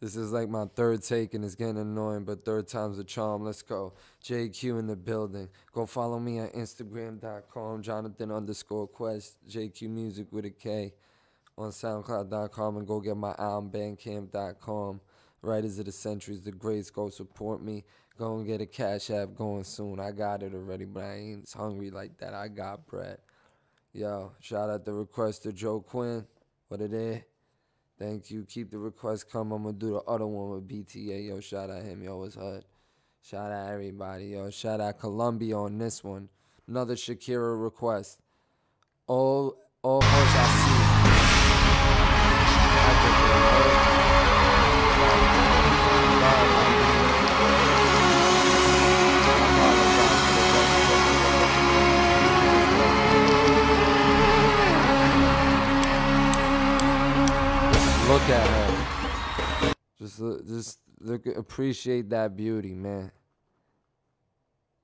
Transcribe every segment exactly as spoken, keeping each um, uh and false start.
This is like my third take and it's getting annoying, but third time's a charm. Let's go. J Q in the building. Go follow me on Instagram dot com, Jonathan underscore Quest, J Q Music with a K, on SoundCloud dot com, and go get my album, Bandcamp dot com. Writers of the Centuries, the greats, go support me. Go and get a Cash App going soon. I got it already, but I ain't hungry like that. I got bread. Yo, shout out the request to Joe Quinn. What it is? Thank you. Keep the requests coming. I'm going to do the other one with B T A. Yo, shout out him. Yo, it's H U D. Shout out everybody. Yo, shout out Colombia on this one. Another Shakira request. All, all hoes I see. Look at her. Just, just look, appreciate that beauty, man.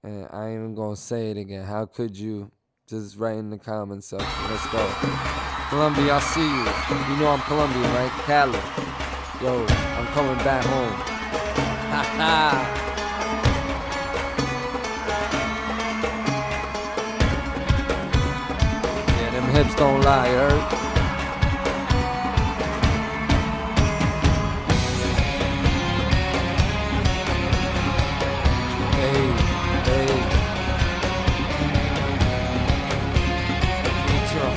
And I ain't even gonna say it again. How could you? Just write in the comment section. Let's go. Colombia, I see you. You know I'm Colombian, right? Cali. Yo, I'm coming back home. Ha ha. Yeah, them hips don't lie, heard?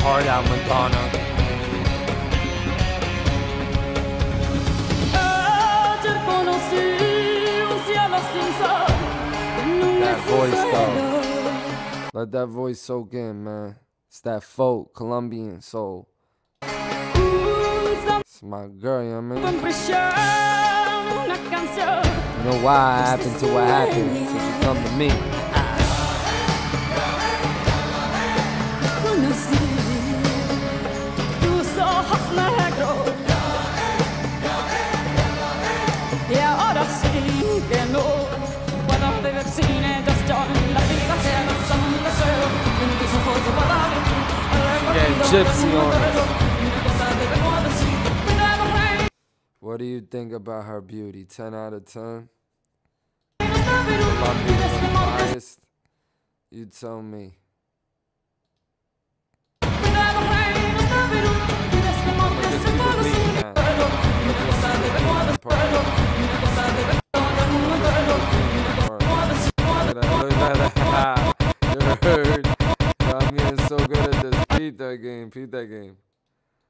Hard out, Madonna. That voice, though. Let that voice soak in, man. It's that folk, Colombian soul. It's my girl, you know what I mean? You know why I happened to what happened? So she come to me. Gypsy on it. What do you think about her beauty? ten out of ten? Biased? You tell me. That game, peep that game.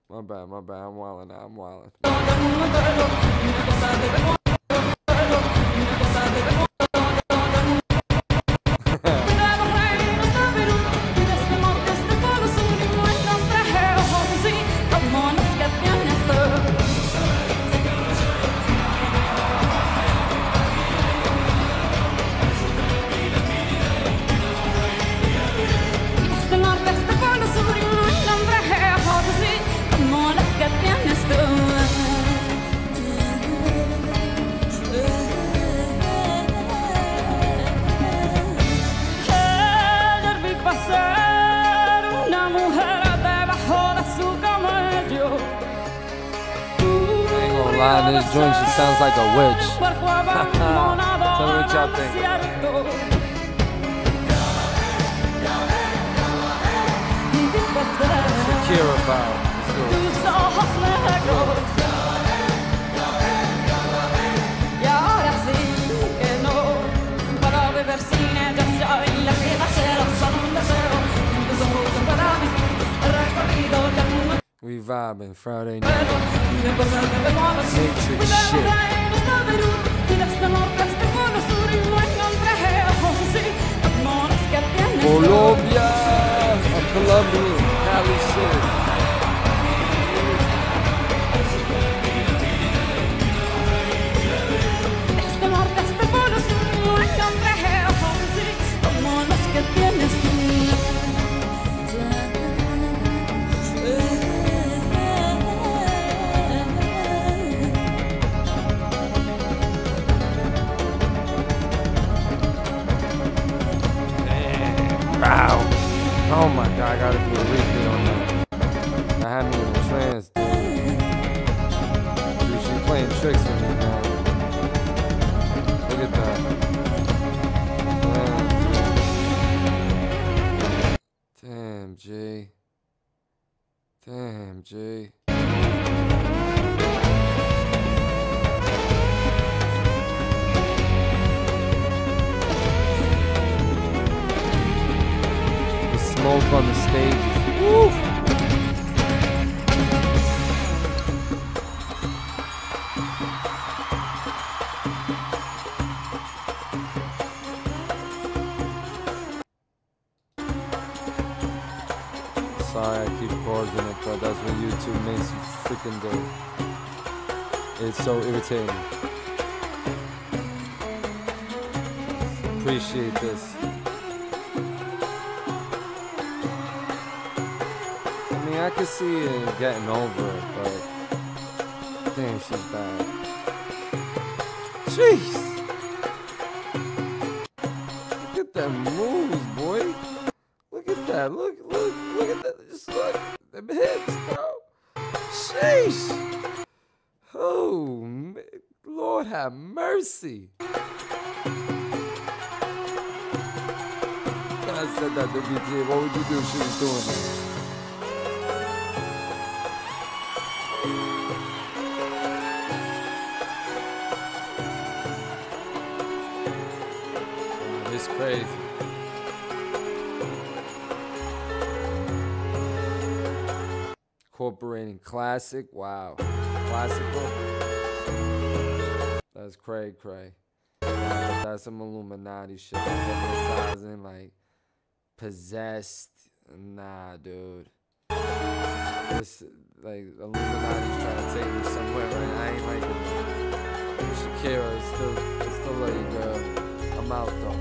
My bad, my bad. I'm wildin' now. I'm wildin'. Line this joint, she sounds like a witch. Tell me what y'all think. Shakira vibe. We vibing Friday night. Matrix shit. Colombia, a Colombian, Cali shit. Oh my god, I gotta do a repeat on that. I had me in a trance, dude. Dude, she playing tricks with me now. Look at that. Damn, Damn G. Damn, G. The smoke on the stage. Woo! But that's what YouTube makes you freaking do. It's so irritating. Appreciate this. I mean, I could see it getting over it, but damn, she's bad. Jeez! Look at that moves, boy. Look at that. Look, look, look at that. Just look. Them hips, bro. Sheesh. Oh, man. Lord have mercy. I said that to B T A. What would you do if she was doing that? It's crazy. Incorporating classic, wow, classical. That's cray cray. Wow, that's some Illuminati shit. Hypnotizing, like possessed. Nah, dude. This like Illuminati's trying to take me somewhere. Right? I ain't like Shakira. It's still, it's still like girl. I'm out though.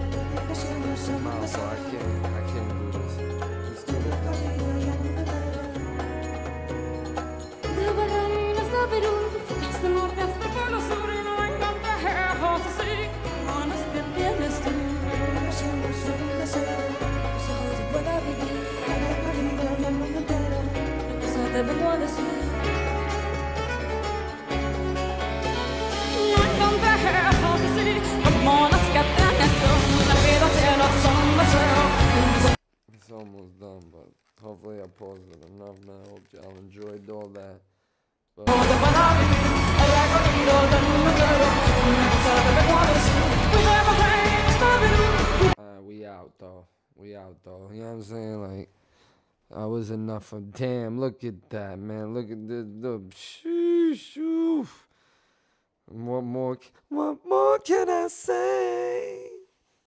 I'm out, so I can't, I can't do this. Let's do this. It's almost done, but hopefully I paused it enough now. I hope y'all enjoyed all that. Uh, we out though. We out though. You know what I'm saying? Like, I was enough of. Damn, look at that, man. Look at the the. Sheesh. What more? What more can I say?